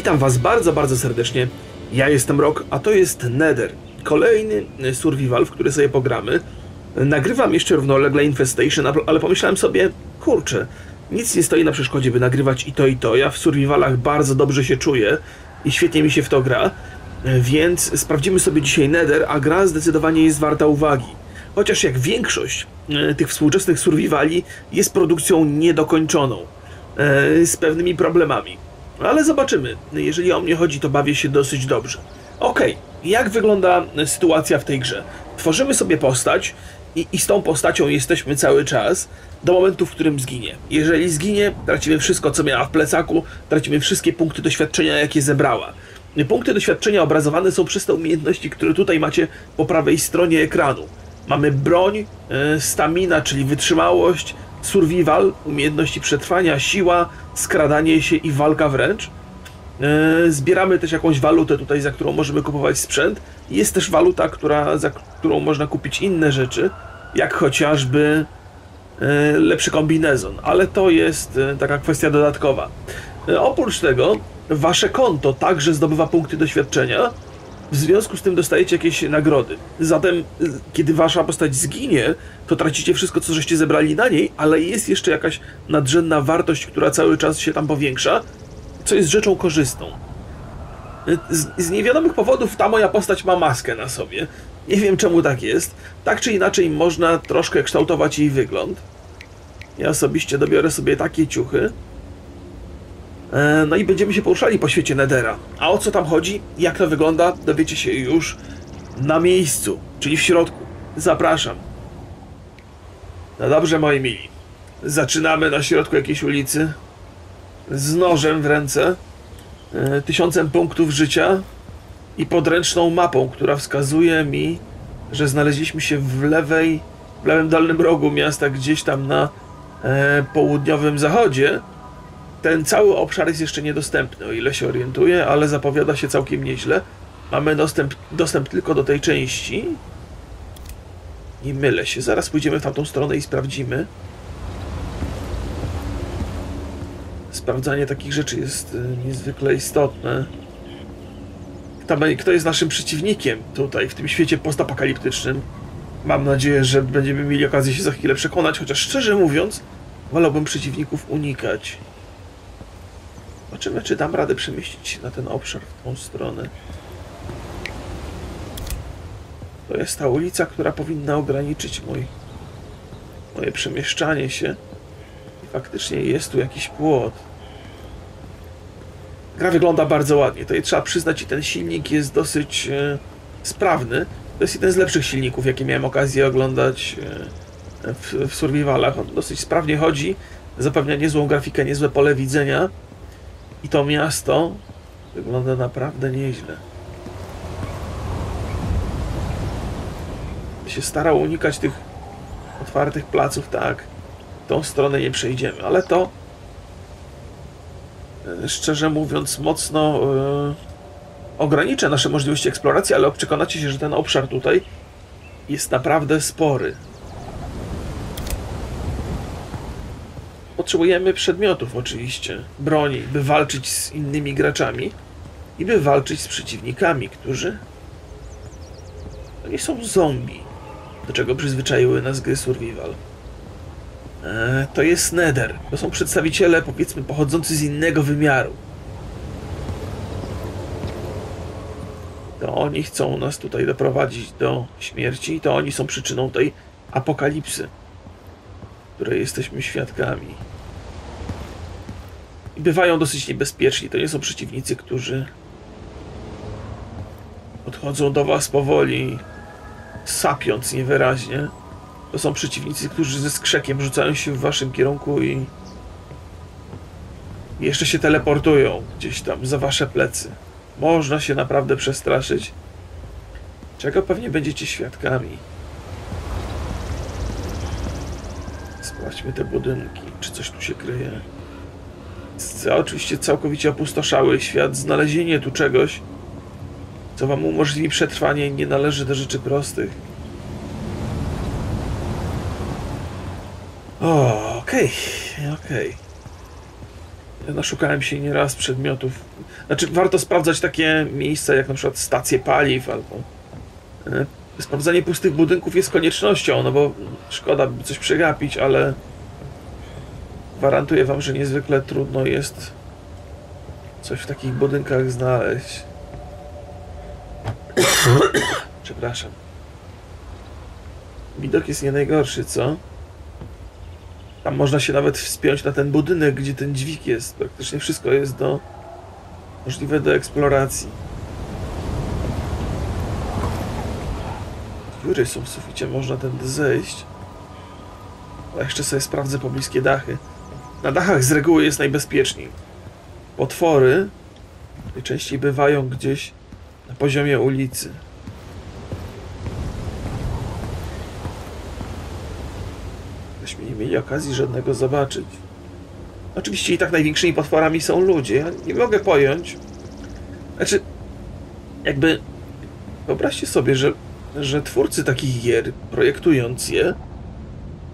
Witam Was bardzo, bardzo serdecznie. Ja jestem Rock, a to jest Nether. Kolejny survival, w który sobie pogramy. Nagrywam jeszcze równolegle Infestation, ale pomyślałem sobie, kurczę, nic nie stoi na przeszkodzie, by nagrywać i to, i to. Ja w survivalach bardzo dobrze się czuję i świetnie mi się w to gra, więc sprawdzimy sobie dzisiaj Nether, a gra zdecydowanie jest warta uwagi. Chociaż jak większość tych współczesnych survivali jest produkcją niedokończoną, z pewnymi problemami. Ale zobaczymy. Jeżeli o mnie chodzi, to bawię się dosyć dobrze. Okej, jak wygląda sytuacja w tej grze? Tworzymy sobie postać i z tą postacią jesteśmy cały czas do momentu, w którym zginie. Jeżeli zginie, tracimy wszystko, co miała w plecaku, tracimy wszystkie punkty doświadczenia, jakie zebrała. Punkty doświadczenia obrazowane są przez te umiejętności, które tutaj macie po prawej stronie ekranu. Mamy broń, stamina, czyli wytrzymałość, survival, umiejętności przetrwania, siła, skradanie się i walka wręcz. Zbieramy też jakąś walutę tutaj, za którą możemy kupować sprzęt. Jest też waluta, za którą można kupić inne rzeczy, jak chociażby lepszy kombinezon, ale to jest taka kwestia dodatkowa. Oprócz tego wasze konto także zdobywa punkty doświadczenia, w związku z tym dostajecie jakieś nagrody. Zatem, kiedy wasza postać zginie, to tracicie wszystko, co żeście zebrali na niej, ale jest jeszcze jakaś nadrzędna wartość, która cały czas się tam powiększa, co jest rzeczą korzystną. Z niewiadomych powodów ta moja postać ma maskę na sobie. Nie wiem, czemu tak jest. Tak czy inaczej można troszkę kształtować jej wygląd. Ja osobiście dobiorę sobie takie ciuchy. No i będziemy się poruszali po świecie Nethera. A o co tam chodzi, jak to wygląda, dowiecie się już na miejscu, czyli w środku. Zapraszam. No dobrze, moi mili. Zaczynamy na środku jakiejś ulicy. Z nożem w ręce, 1000 punktów życia i podręczną mapą, która wskazuje mi, że znaleźliśmy się w lewym dolnym rogu miasta, gdzieś tam na południowym zachodzie. Ten cały obszar jest jeszcze niedostępny, o ile się orientuję, ale zapowiada się całkiem nieźle. Mamy dostęp tylko do tej części. Nie mylę się, zaraz pójdziemy w tamtą stronę i sprawdzimy. Sprawdzanie takich rzeczy jest niezwykle istotne. Kto jest naszym przeciwnikiem tutaj, w tym świecie postapokaliptycznym? Mam nadzieję, że będziemy mieli okazję się za chwilę przekonać, chociaż szczerze mówiąc, wolałbym przeciwników unikać. Zobaczymy, czy dam radę przemieścić się na ten obszar, w tą stronę. To jest ta ulica, która powinna ograniczyć moje przemieszczanie się. I faktycznie jest tu jakiś płot. Gra wygląda bardzo ładnie. Tutaj trzeba przyznać, i ten silnik jest dosyć sprawny. To jest jeden z lepszych silników, jakie miałem okazję oglądać w survivalach. On dosyć sprawnie chodzi, zapewnia niezłą grafikę, niezłe pole widzenia. I to miasto wygląda naprawdę nieźle. Się starał unikać tych otwartych placów, tak. W tą stronę nie przejdziemy, ale to szczerze mówiąc mocno ogranicza nasze możliwości eksploracji, ale przekonacie się, że ten obszar tutaj jest naprawdę spory. Potrzebujemy przedmiotów oczywiście, broni, by walczyć z innymi graczami i by walczyć z przeciwnikami, którzy nie są zombie, do czego przyzwyczaiły nas gry survival. To jest Nether, to są przedstawiciele, powiedzmy, pochodzący z innego wymiaru. To oni chcą nas tutaj doprowadzić do śmierci i to oni są przyczyną tej apokalipsy, której jesteśmy świadkami. I bywają dosyć niebezpieczni. To nie są przeciwnicy, którzy podchodzą do was powoli, sapiąc niewyraźnie. To są przeciwnicy, którzy ze skrzekiem rzucają się w waszym kierunku i jeszcze się teleportują gdzieś tam za wasze plecy. Można się naprawdę przestraszyć, czego pewnie będziecie świadkami. Sprawdźmy te budynki, czy coś tu się kryje. Oczywiście całkowicie opustoszały świat. Znalezienie tu czegoś, co wam umożliwi przetrwanie, nie należy do rzeczy prostych. Okej. Naszukałem się nieraz przedmiotów. Znaczy, warto sprawdzać takie miejsca jak na przykład stacje paliw albo... Sprawdzanie pustych budynków jest koniecznością, no bo szkoda by coś przegapić, ale... Gwarantuję wam, że niezwykle trudno jest coś w takich budynkach znaleźć. Przepraszam. Widok jest nie najgorszy, co? Tam można się nawet wspiąć na ten budynek, gdzie ten dźwig jest. Praktycznie wszystko jest możliwe do eksploracji. Dziury są w suficie, można tędy zejść. A jeszcze sobie sprawdzę pobliskie dachy. Na dachach z reguły jest najbezpieczniej. Potwory najczęściej bywają gdzieś na poziomie ulicy. Myśmy nie mieli okazji żadnego zobaczyć. Oczywiście i tak największymi potworami są ludzie. Ja nie mogę pojąć. Znaczy, jakby... Wyobraźcie sobie, że twórcy takich gier, projektując je,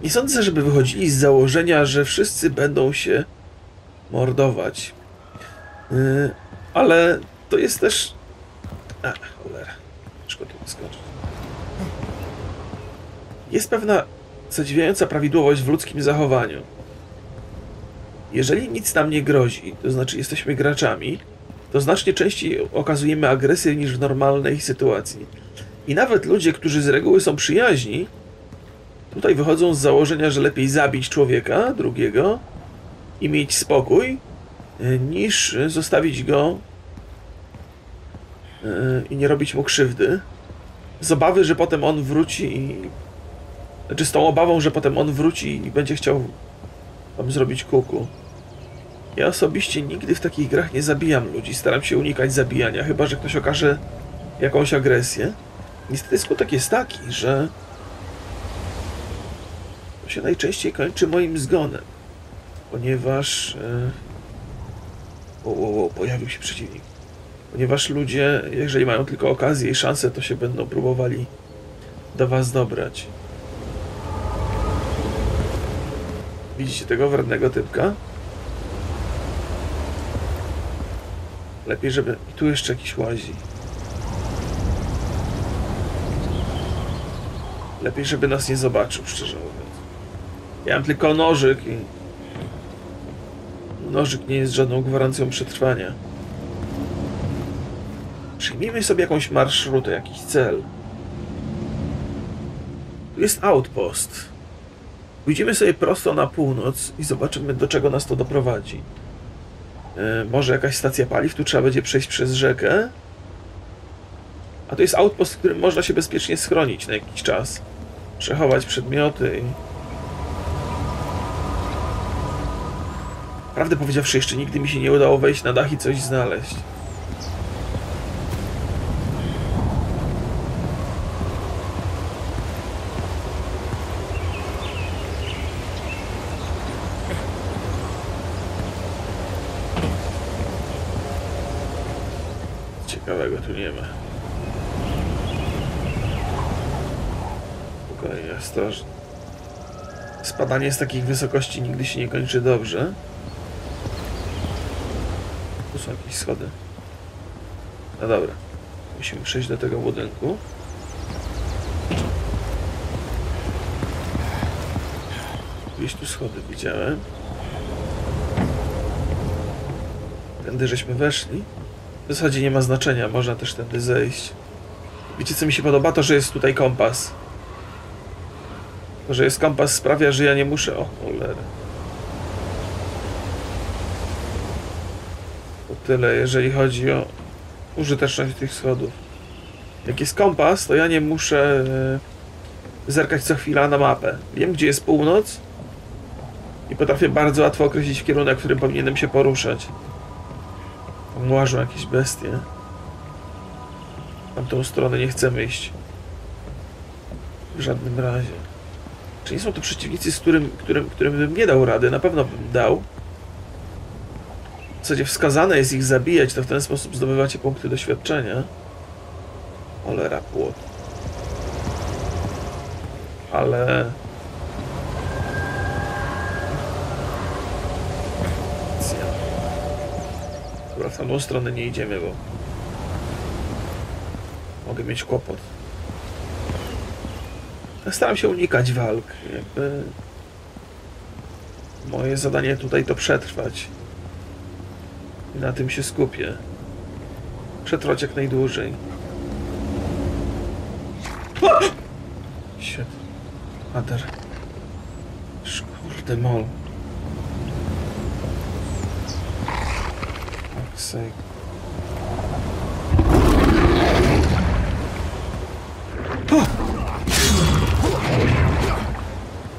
nie sądzę, żeby wychodzili z założenia, że wszyscy będą się mordować. Ale to jest też... A, cholera. Szkoda wyskoczyć. Jest pewna zadziwiająca prawidłowość w ludzkim zachowaniu. Jeżeli nic nam nie grozi, to znaczy jesteśmy graczami, to znacznie częściej okazujemy agresję niż w normalnej sytuacji. I nawet ludzie, którzy z reguły są przyjaźni, tutaj wychodzą z założenia, że lepiej zabić człowieka drugiego i mieć spokój, niż zostawić go i nie robić mu krzywdy. Z obawy, że potem on wróci i... Znaczy z tą obawą, że potem on wróci i będzie chciał tam zrobić kuku. Ja osobiście nigdy w takich grach nie zabijam ludzi. Staram się unikać zabijania, chyba że ktoś okaże jakąś agresję. Niestety skutek jest taki, że... To się najczęściej kończy moim zgonem, ponieważ... pojawił się przeciwnik. Ponieważ ludzie, jeżeli mają tylko okazję i szansę, to się będą próbowali do was dobrać. Widzicie tego wrednego typka? Lepiej, żeby... I tu jeszcze jakiś łazi. Lepiej, żeby nas nie zobaczył, szczerze mówiąc. Ja mam tylko nożyk i... Nożyk nie jest żadną gwarancją przetrwania. Przyjmijmy sobie jakąś marszrutę, jakiś cel. Tu jest outpost. Pójdziemy sobie prosto na północ i zobaczymy, do czego nas to doprowadzi. Może jakaś stacja paliw, tu trzeba będzie przejść przez rzekę. A to jest outpost, w którym można się bezpiecznie schronić na jakiś czas. Przechować przedmioty i... Prawdę powiedziawszy, jeszcze nigdy mi się nie udało wejść na dach i coś znaleźć. Ciekawego tu nie ma. Spokojnie, ostrożnie. Spadanie z takich wysokości nigdy się nie kończy dobrze. Tu są jakieś schody. No dobra. Musimy przejść do tego budynku. Gdzieś tu schody widziałem. Tędy żeśmy weszli. W zasadzie nie ma znaczenia, można też tędy zejść. Wiecie, co mi się podoba? To, że jest tutaj kompas. To, że jest kompas, sprawia, że ja nie muszę... O, cholera. Tyle, jeżeli chodzi o użyteczność tych schodów. Jak jest kompas, to ja nie muszę zerkać co chwila na mapę. Wiem, gdzie jest północ i potrafię bardzo łatwo określić kierunek, w którym powinienem się poruszać. Tam łażą jakieś bestie. Tam tą stronę nie chcemy iść. W żadnym razie. Czy nie są to przeciwnicy, z którym bym nie dał rady? Na pewno bym dał. W zasadzie wskazane jest ich zabijać, to w ten sposób zdobywacie punkty doświadczenia. Cholera, płot. Ale... W tamtą stronę nie idziemy, bo mogę mieć kłopot. Staram się unikać walk. Jakby moje zadanie tutaj to przetrwać. I na tym się skupię. Przetrwać jak najdłużej. Shit. Nether. Kurde mol.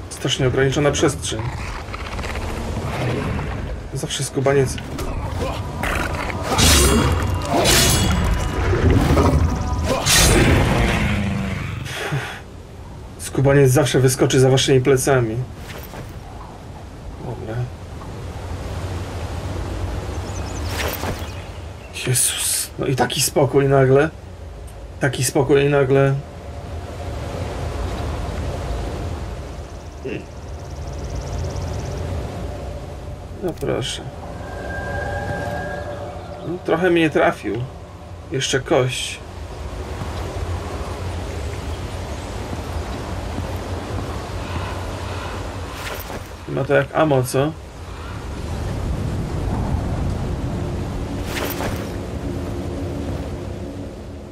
Strasznie ograniczona przestrzeń. Zawsze skubaniec. Skubaniec zawsze wyskoczy za waszymi plecami. Dobra. Jezus, no i taki spokój nagle. Taki spokój i nagle. No proszę. No, trochę mnie trafił. Jeszcze kość. Ma to jak ammo, co?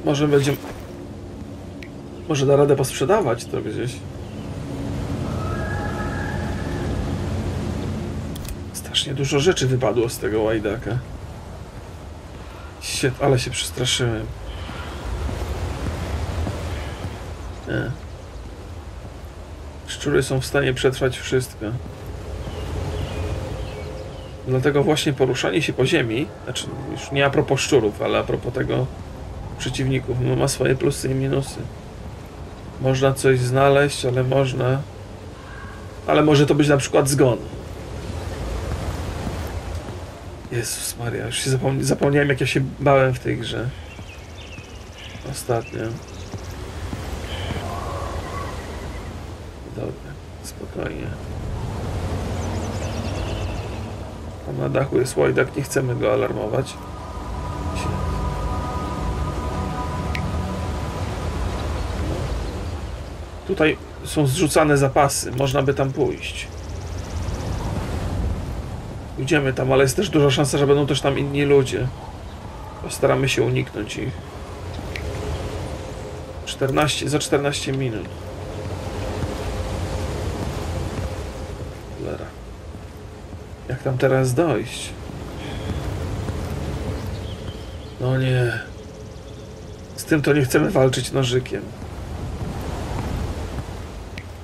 Może będzie... Może da radę posprzedawać to gdzieś. Strasznie dużo rzeczy wypadło z tego łajdaka. Shit, ale się przestraszyłem. Nie. Szczury są w stanie przetrwać wszystko. Dlatego właśnie poruszanie się po ziemi, znaczy już nie a propos szczurów, ale a propos tego przeciwników, no ma swoje plusy i minusy. Można coś znaleźć, ale można... Ale może to być na przykład zgon. Jezus Maria, już się zapomniałem, jak ja się bałem w tej grze. Ostatnio. Dobra, spokojnie. Tam na dachu jest łajdak, nie chcemy go alarmować. Tutaj są zrzucane zapasy, można by tam pójść. Idziemy tam, ale jest też duża szansa, że będą też tam inni ludzie. Postaramy się uniknąć ich. 14 minut. Cholera. Jak tam teraz dojść? No nie. Z tym to nie chcemy walczyć nożykiem.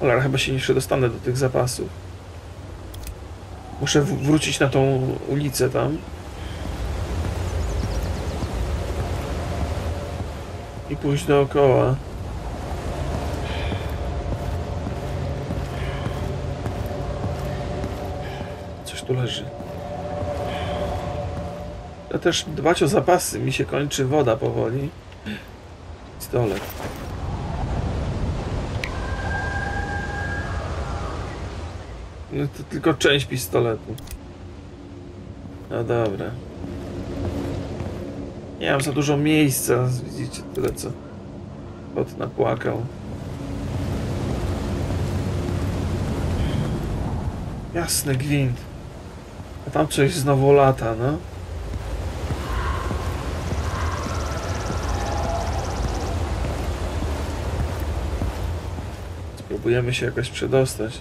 Ale chyba się jeszcze dostanę do tych zapasów. Muszę wrócić na tą ulicę tam. I pójść dookoła. Coś tu leży. Ja też dbać o zapasy. Mi się kończy woda powoli. Pistolet. No to tylko część pistoletu. No dobra. Nie mam za dużo miejsca, widzicie, tyle co kot napłakał. Jasny gwint. A tam coś znowu lata, no. Spróbujemy się jakoś przedostać.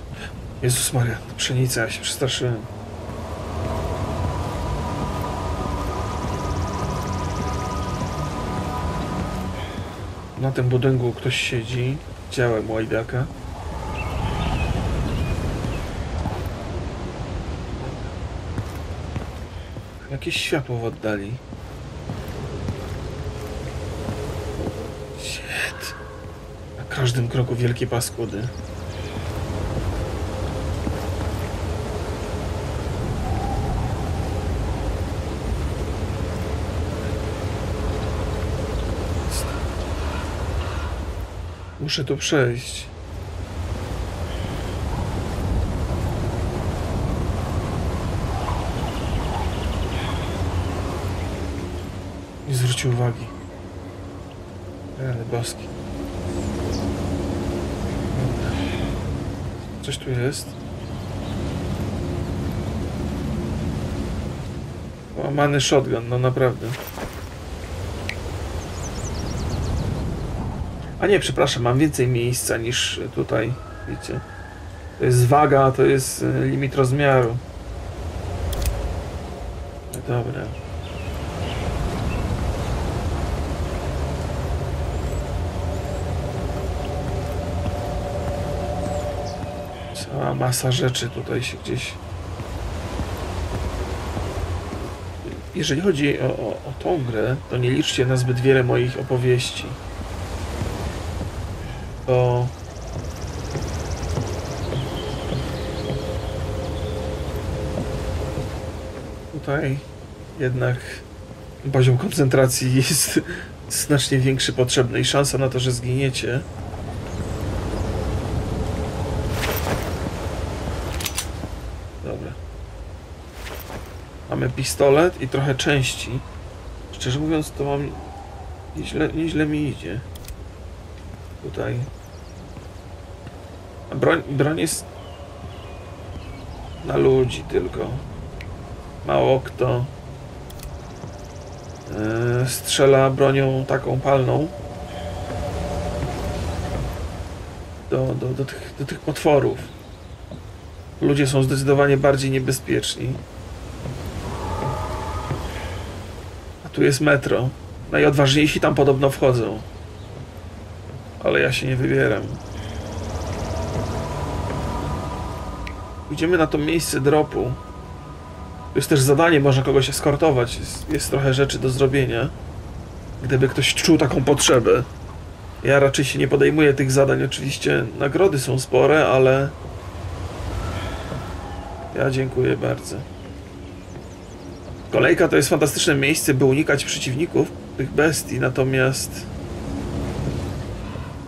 Jezus Maria, to pszenica, ja się przestraszyłem. Na tym budynku ktoś siedzi. Widziałem łajdaka. Jakieś światło w oddali. Shit. Na każdym kroku wielkie paskudy. Muszę tu przejść. zwróci uwagi. Rany boski. Coś tu jest. Łamany shotgun, no naprawdę. A nie, przepraszam, mam więcej miejsca niż tutaj, wiecie. To jest waga, to jest limit rozmiaru. Dobra. Cała masa rzeczy tutaj się gdzieś... Jeżeli chodzi o tą grę, to nie liczcie na zbyt wiele moich opowieści. To... Tutaj jednak poziom koncentracji jest znacznie większy potrzebny i szansa na to, że zginiecie, dobra, mamy pistolet i trochę części, szczerze mówiąc to mam, nieźle mi idzie, tutaj, a broń jest na ludzi tylko. Mało kto strzela bronią taką palną do tych potworów. Ludzie są zdecydowanie bardziej niebezpieczni. A tu jest metro. Najodważniejsi tam podobno wchodzą. Ale ja się nie wybieram. Idziemy na to miejsce dropu. To jest też zadanie, można kogoś eskortować. Jest trochę rzeczy do zrobienia. Gdyby ktoś czuł taką potrzebę. Ja raczej się nie podejmuję tych zadań. Oczywiście nagrody są spore, ale... Ja dziękuję bardzo. Kolejka to jest fantastyczne miejsce, by unikać przeciwników, tych bestii, natomiast...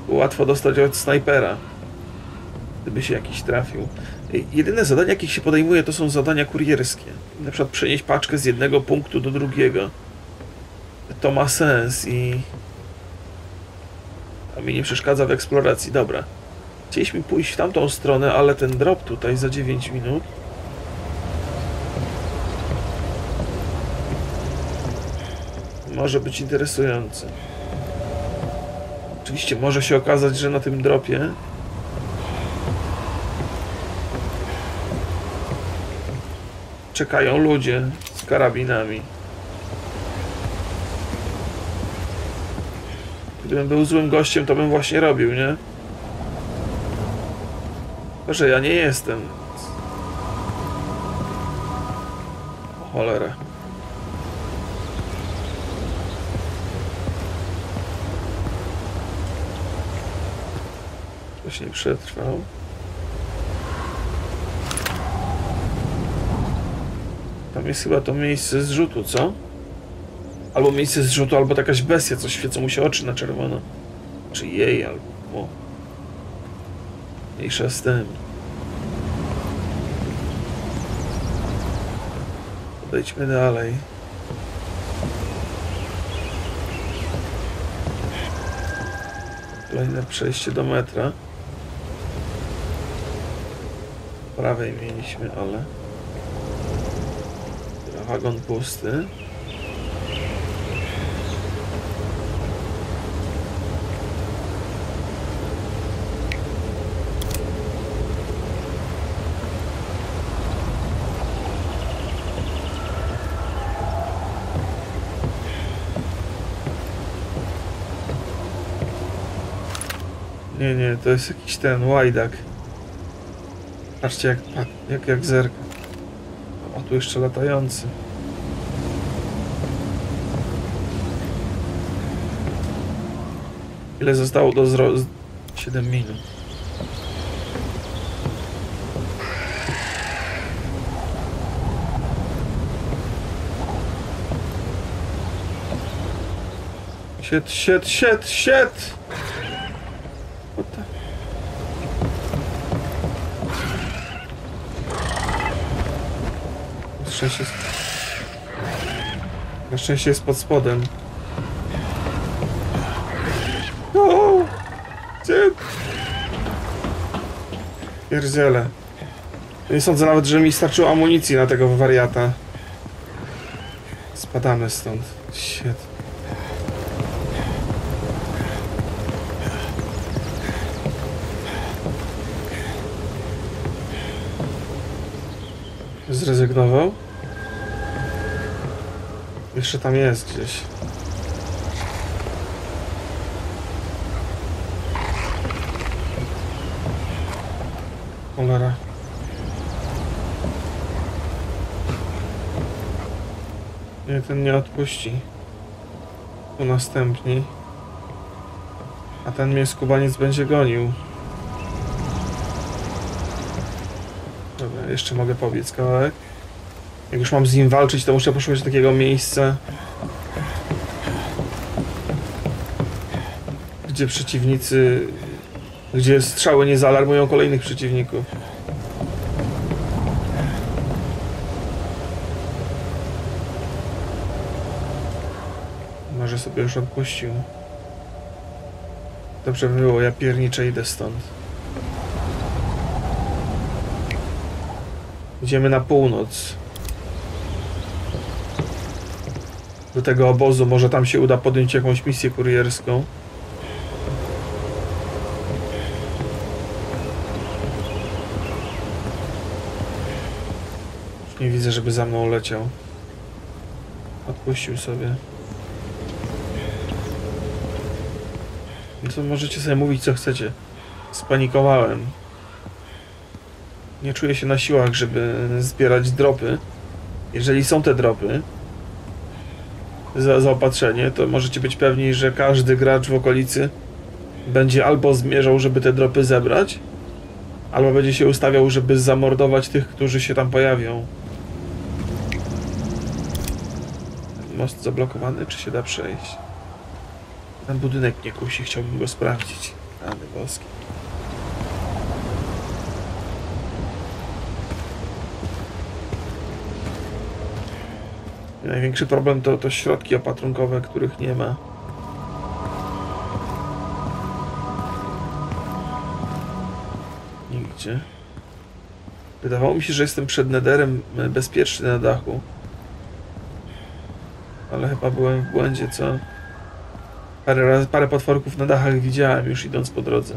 Łatwo dostać od snajpera. Gdyby się jakiś trafił. Jedyne zadania, jakich się podejmuje, to są zadania kurierskie. Na przykład przenieść paczkę z jednego punktu do drugiego. To ma sens i... A mi nie przeszkadza w eksploracji. Dobra. Chcieliśmy pójść w tamtą stronę, ale ten drop tutaj za 9 minut... Może być interesujący. Oczywiście może się okazać, że na tym dropie... Czekają ludzie z karabinami. Gdybym był złym gościem, to bym właśnie robił, nie? Że ja nie jestem. O cholera. Ktoś nie przetrwał. Tam jest chyba to miejsce zrzutu, co? Albo miejsce zrzutu, albo jakaś bestia, coś świecą mu się oczy na czerwono. Czy jej, albo... O. Mniejsza z tym. Podejdźmy dalej. Kolejne przejście do metra. Prawej mieliśmy, ale... Wagon pusty. Nie, nie, to jest jakiś ten łajdak. Patrzcie jak zerka. A tu jeszcze latający. Ile zostało do 7 minut. Shit! Na szczęście jest pod spodem. Pierdziele. Nie sądzę nawet, że mi starczyło amunicji na tego wariata. Spadamy stąd. Shit. Zrezygnował? Jeszcze tam jest gdzieś. Cholera. Nie, ten nie odpuści. Tu następni. A ten mnie skubaniec będzie gonił. Dobra, jeszcze mogę pobiec kawałek. Jak już mam z nim walczyć, to muszę poszukać takiego miejsca, gdzie przeciwnicy... gdzie strzały nie zaalarmują kolejnych przeciwników. Może sobie już odpuścił. Dobrze by było, ja pierniczę, idę stąd. Idziemy na północ. Do tego obozu, może tam się uda podjąć jakąś misję kurierską. Już nie widzę, żeby za mną leciał. Odpuścił sobie. No to możecie sobie mówić, co chcecie. Spanikowałem. Nie czuję się na siłach, żeby zbierać dropy. Jeżeli są te dropy za zaopatrzenie, to możecie być pewni, że każdy gracz w okolicy będzie albo zmierzał, żeby te dropy zebrać, albo będzie się ustawiał, żeby zamordować tych, którzy się tam pojawią. Most zablokowany, czy się da przejść? Ten budynek mnie kusi, chciałbym go sprawdzić. Rany boskie. Największy problem to środki opatrunkowe, których nie ma. Nigdzie. Wydawało mi się, że jestem przed Netherem bezpieczny na dachu. Ale chyba byłem w błędzie, co? Parę potworków na dachach widziałem już idąc po drodze.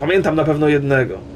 Pamiętam na pewno jednego.